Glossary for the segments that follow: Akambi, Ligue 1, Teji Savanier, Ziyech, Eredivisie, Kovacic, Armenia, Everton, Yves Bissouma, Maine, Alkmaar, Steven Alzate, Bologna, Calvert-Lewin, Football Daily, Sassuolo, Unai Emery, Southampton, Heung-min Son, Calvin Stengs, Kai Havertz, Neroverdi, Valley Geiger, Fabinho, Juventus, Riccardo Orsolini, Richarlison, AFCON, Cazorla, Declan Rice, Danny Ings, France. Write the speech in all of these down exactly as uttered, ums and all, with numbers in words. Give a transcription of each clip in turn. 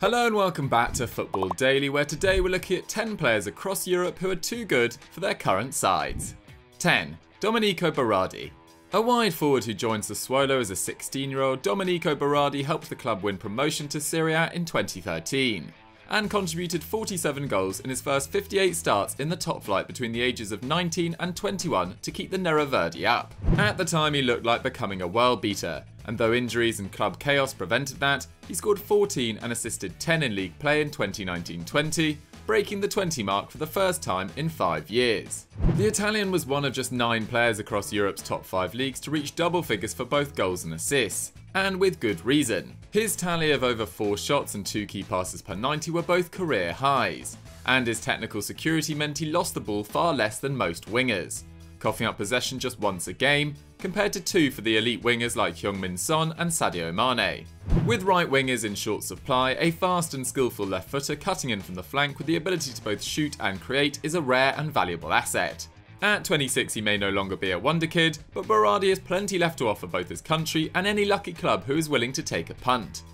Hello and welcome back to Football Daily, where today we're looking at ten players across Europe who are too good for their current sides. ten. Domenico Berardi. A wide forward who joins Sassuolo as a sixteen-year-old, Domenico Berardi helped the club win promotion to Serie A in twenty thirteen, and contributed forty-seven goals in his first fifty-eight starts in the top flight between the ages of nineteen and twenty-one to keep the Neroverdi up. At the time he looked like becoming a world beater, and though injuries and club chaos prevented that, he scored fourteen and assisted ten in league play in twenty nineteen twenty, breaking the twenty mark for the first time in five years. The Italian was one of just nine players across Europe's top five leagues to reach double figures for both goals and assists, and with good reason. His tally of over four shots and two key passes per ninety were both career highs, and his technical security meant he lost the ball far less than most wingers, coughing up possession just once a game, compared to two for the elite wingers like Heung-min Son and Sadio Mane. With right wingers in short supply, a fast and skillful left footer cutting in from the flank with the ability to both shoot and create is a rare and valuable asset. At twenty-six he may no longer be a wonder kid, but Berardi has plenty left to offer both his country and any lucky club who is willing to take a punt.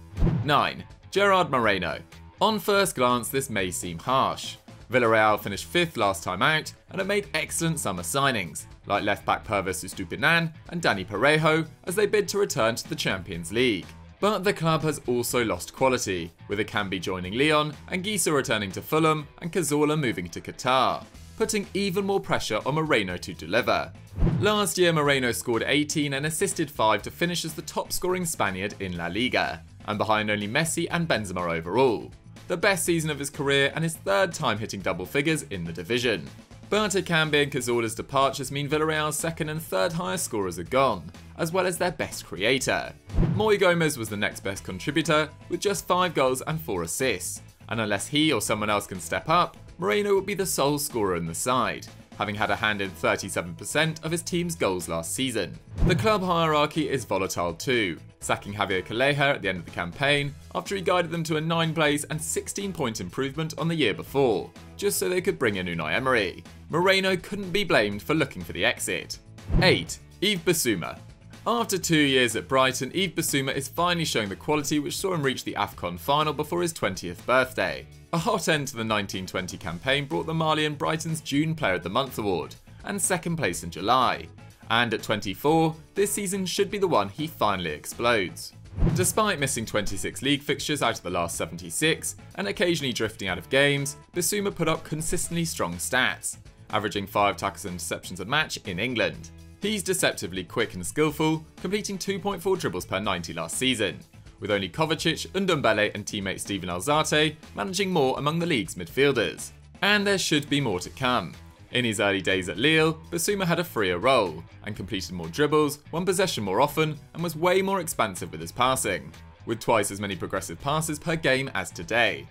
nine. Gerard Moreno. On first glance this may seem harsh. Villarreal finished fifth last time out and have made excellent summer signings, like left-back Pervis Ustupinan and Danny Perejo, as they bid to return to the Champions League. But the club has also lost quality, with Akambi joining Leon and Giesa returning to Fulham and Cazorla moving to Qatar, putting even more pressure on Moreno to deliver. Last year Moreno scored eighteen and assisted five to finish as the top-scoring Spaniard in La Liga, and behind only Messi and Benzema overall. The best season of his career and his third time hitting double figures in the division. But Akambi and Cazorla's departures mean Villarreal's second and third highest scorers are gone, as well as their best creator. Moy Gomez was the next best contributor, with just five goals and four assists, and unless he or someone else can step up, Moreno will be the sole scorer in the side, having had a hand in thirty-seven percent of his team's goals last season. The club hierarchy is volatile too, sacking Javier Calleja at the end of the campaign after he guided them to a nine place and sixteen point improvement on the year before, just so they could bring in Unai Emery. Moreno couldn't be blamed for looking for the exit. eight. Yves Bissouma. After two years at Brighton, Yves Bissouma is finally showing the quality which saw him reach the AFCON final before his twentieth birthday. A hot end to the nineteen twenty campaign brought the Malian Brighton's June Player of the Month award, and second place in July. And at twenty-four, this season should be the one he finally explodes. Despite missing twenty-six league fixtures out of the last seventy-six, and occasionally drifting out of games, Bissouma put up consistently strong stats, averaging five tackles and interceptions a match in England. He's deceptively quick and skillful, completing two point four dribbles per ninety last season, with only Kovacic, Ndombele and teammate Steven Alzate managing more among the league's midfielders. And there should be more to come. In his early days at Lille, Bissouma had a freer role, and completed more dribbles, won possession more often, and was way more expansive with his passing, with twice as many progressive passes per game as today.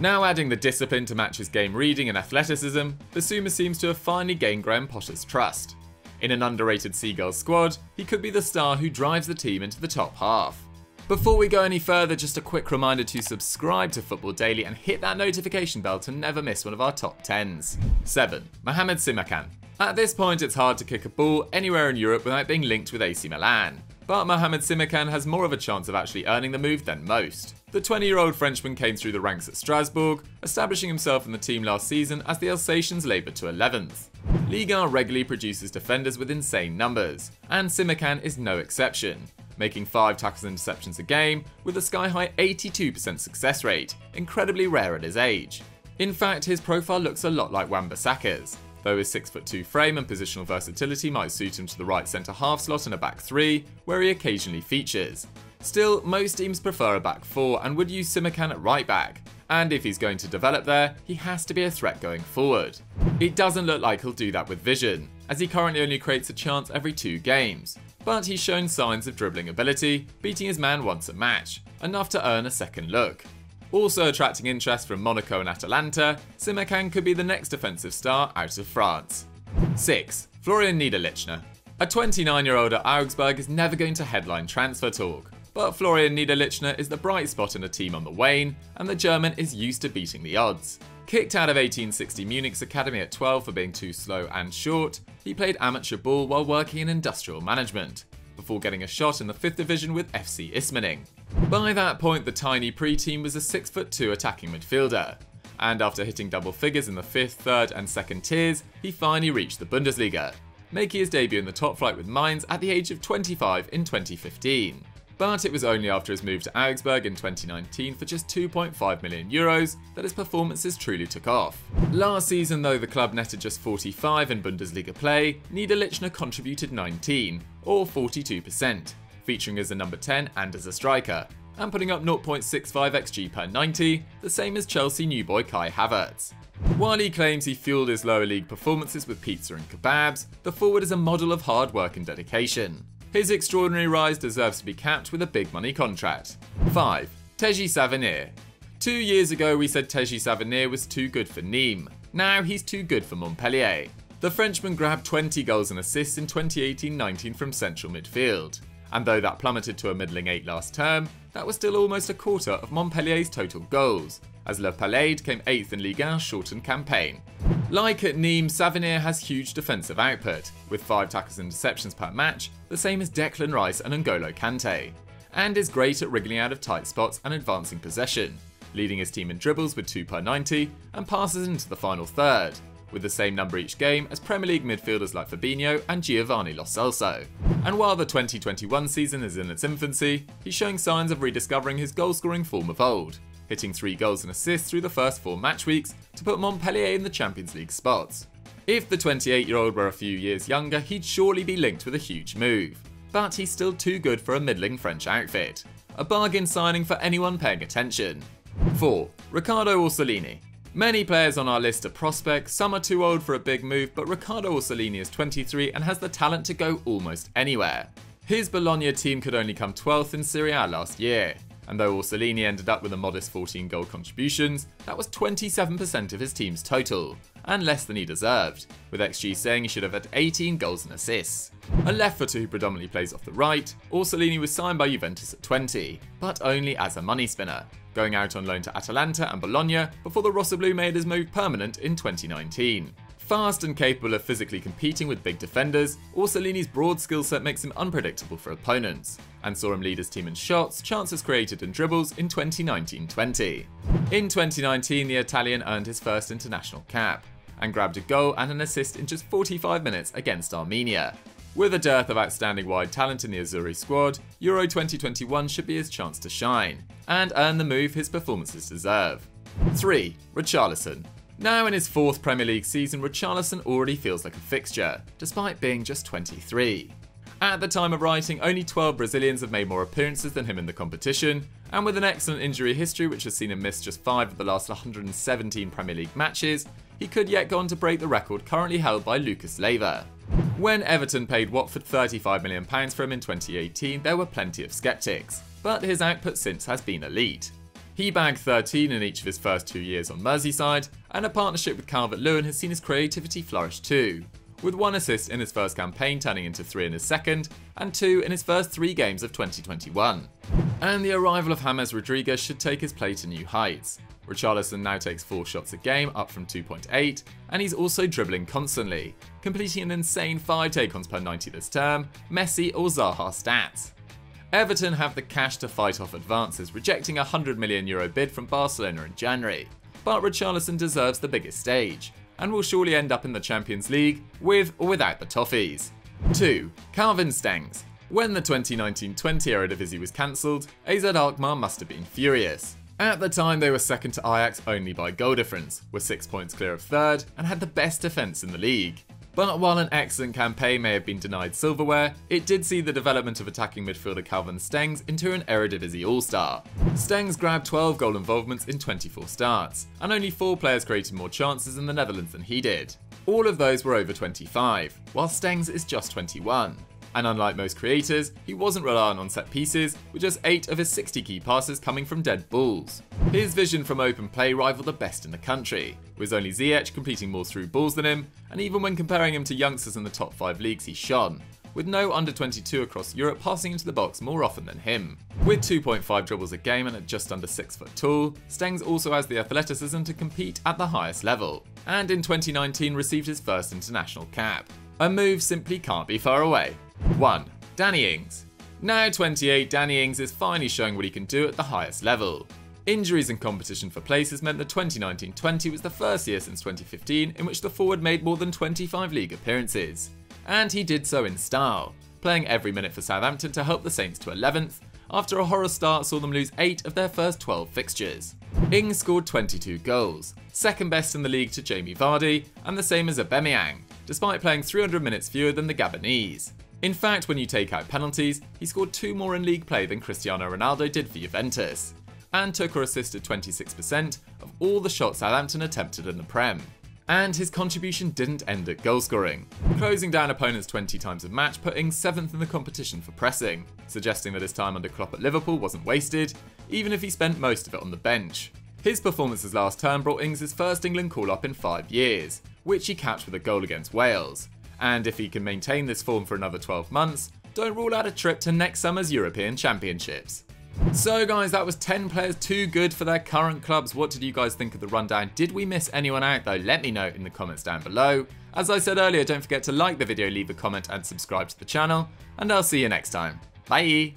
Now adding the discipline to match his game reading and athleticism, Bissouma seems to have finally gained Graham Potter's trust. In an underrated Seagulls squad, he could be the star who drives the team into the top half. Before we go any further, just a quick reminder to subscribe to Football Daily and hit that notification bell to never miss one of our top tens. seven. Mohamed Simakan. At this point it's hard to kick a ball anywhere in Europe without being linked with A C Milan, but Mohamed Simakan has more of a chance of actually earning the move than most. The twenty-year-old Frenchman came through the ranks at Strasbourg, establishing himself in the team last season as the Alsatians laboured to eleventh. Ligue one regularly produces defenders with insane numbers, and Simakan is no exception, making five tackles and interceptions a game with a sky-high eighty-two percent success rate, incredibly rare at his age. In fact, his profile looks a lot like Wan-Bissaka's, though his six foot two frame and positional versatility might suit him to the right centre-half slot and a back three, where he occasionally features. Still, most teams prefer a back four and would use Simakan at right back, and if he's going to develop there, he has to be a threat going forward. It doesn't look like he'll do that with vision, as he currently only creates a chance every two games, but he's shown signs of dribbling ability, beating his man once a match, enough to earn a second look. Also attracting interest from Monaco and Atalanta, Simakan could be the next offensive star out of France. six. Florian Niederlechner. A twenty-nine-year-old at Augsburg is never going to headline transfer talk, but Florian Niederlechner is the bright spot in a team on the wane, and the German is used to beating the odds. Kicked out of eighteen sixty Munich's academy at twelve for being too slow and short, he played amateur ball while working in industrial management, before getting a shot in the fifth division with F C Ismaning. By that point, the tiny pre-team was a six foot two attacking midfielder, and after hitting double figures in the fifth, third and second tiers, he finally reached the Bundesliga, making his debut in the top flight with Mainz at the age of twenty-five in twenty fifteen. But it was only after his move to Augsburg in twenty nineteen for just two point five million euros that his performances truly took off. Last season, though the club netted just forty-five in Bundesliga play, Niederlechner contributed nineteen, or forty-two percent, featuring as a number ten and as a striker, and putting up zero point six five X G per ninety, the same as Chelsea new boy Kai Havertz. While he claims he fueled his lower league performances with pizza and kebabs, the forward is a model of hard work and dedication. His extraordinary rise deserves to be capped with a big money contract. five. Teji Savanier. Two years ago we said Teji Savanier was too good for Nîmes. Now he's too good for Montpellier. The Frenchman grabbed twenty goals and assists in twenty eighteen nineteen from central midfield. And though that plummeted to a middling eight last term, that was still almost a quarter of Montpellier's total goals, as Le Palais came eighth in Ligue one's shortened campaign. Like at Nîmes, Savanier has huge defensive output, with five tackles and interceptions per match, the same as Declan Rice and N'Golo Kante, and is great at wriggling out of tight spots and advancing possession, leading his team in dribbles with two per ninety and passes into the final third, with the same number each game as Premier League midfielders like Fabinho and Giovanni Lo Celso. And while the twenty twenty-one season is in its infancy, he's showing signs of rediscovering his goal-scoring form of old, hitting three goals and assists through the first four match weeks to put Montpellier in the Champions League spots. If the twenty-eight-year-old were a few years younger, he'd surely be linked with a huge move, but he's still too good for a middling French outfit. A bargain signing for anyone paying attention. four. Riccardo Orsolini. Many players on our list are prospects, some are too old for a big move, but Riccardo Orsolini is twenty-three and has the talent to go almost anywhere. His Bologna team could only come twelfth in Serie A last year, and though Orsolini ended up with a modest fourteen goal contributions, that was twenty-seven percent of his team's total, and less than he deserved, with X G saying he should have had eighteen goals and assists. A left footer who predominantly plays off the right, Orsolini was signed by Juventus at twenty, but only as a money spinner, going out on loan to Atalanta and Bologna before the Rossoblù made his move permanent in twenty nineteen. Fast and capable of physically competing with big defenders, Orsolini's broad skill set makes him unpredictable for opponents, and saw him lead his team in shots, chances created and dribbles in twenty nineteen twenty. In twenty nineteen, the Italian earned his first international cap, and grabbed a goal and an assist in just forty-five minutes against Armenia. With a dearth of outstanding wide talent in the Azzurri squad, Euro twenty twenty-one should be his chance to shine, and earn the move his performances deserve. three. Richarlison. Now in his fourth Premier League season, Richarlison already feels like a fixture, despite being just twenty-three. At the time of writing, only twelve Brazilians have made more appearances than him in the competition, and with an excellent injury history which has seen him miss just five of the last one hundred seventeen Premier League matches, he could yet go on to break the record currently held by Lucas Leiva. When Everton paid Watford thirty-five million pounds for him in twenty eighteen, there were plenty of sceptics, but his output since has been elite. He bagged thirteen in each of his first two years on Merseyside, and a partnership with Calvert-Lewin has seen his creativity flourish too, with one assist in his first campaign turning into three in his second, and two in his first three games of twenty twenty-one. And the arrival of James Rodriguez should take his play to new heights. Richarlison now takes four shots a game, up from two point eight, and he's also dribbling constantly, completing an insane five take-ons per ninety this term, Messi or Zaha stats. Everton have the cash to fight off advances, rejecting a one hundred million euro bid from Barcelona in January, but Richarlison deserves the biggest stage, and will surely end up in the Champions League, with or without the toffees. two. Calvin Stengs. When the twenty nineteen twenty Eredivisie was cancelled, A Z Alkmaar must have been furious. At the time they were second to Ajax only by goal difference, were six points clear of third, and had the best defence in the league. But while an excellent campaign may have been denied silverware, it did see the development of attacking midfielder Calvin Stengs into an Eredivisie All-Star. Stengs grabbed twelve goal involvements in twenty-four starts, and only four players created more chances in the Netherlands than he did. All of those were over twenty-five, while Stengs is just twenty-one. And unlike most creators, he wasn't reliant on set pieces, with just eight of his sixty key passes coming from dead balls. His vision from open play rivaled the best in the country, with only Ziyech completing more through balls than him, and even when comparing him to youngsters in the top five leagues he shone, with no under twenty-two across Europe passing into the box more often than him. With two point five dribbles a game and at just under six foot tall, Stengs also has the athleticism to compete at the highest level, and in twenty nineteen received his first international cap. A move simply can't be far away. one. Danny Ings. Now twenty-eight, Danny Ings is finally showing what he can do at the highest level. Injuries and competition for places meant that twenty nineteen twenty was the first year since twenty fifteen in which the forward made more than twenty-five league appearances. And he did so in style, playing every minute for Southampton to help the Saints to eleventh, after a horror start saw them lose eight of their first twelve fixtures. Ings scored twenty-two goals, second best in the league to Jamie Vardy, and the same as Aubameyang, despite playing three hundred minutes fewer than the Gabonese. In fact, when you take out penalties, he scored two more in league play than Cristiano Ronaldo did for Juventus, and took or assisted twenty-six percent of all the shots Southampton attempted in the Prem. And his contribution didn't end at goalscoring. Closing down opponents twenty times a match put Ings seventh in the competition for pressing, suggesting that his time under Klopp at Liverpool wasn't wasted, even if he spent most of it on the bench. His performances last term brought Ings his first England call-up in five years, which he capped with a goal against Wales. And if he can maintain this form for another twelve months, don't rule out a trip to next summer's European Championships. So guys, that was ten players too good for their current clubs. What did you guys think of the rundown? Did we miss anyone out though? Let me know in the comments down below. As I said earlier, don't forget to like the video, leave a comment and subscribe to the channel, and I'll see you next time. Bye!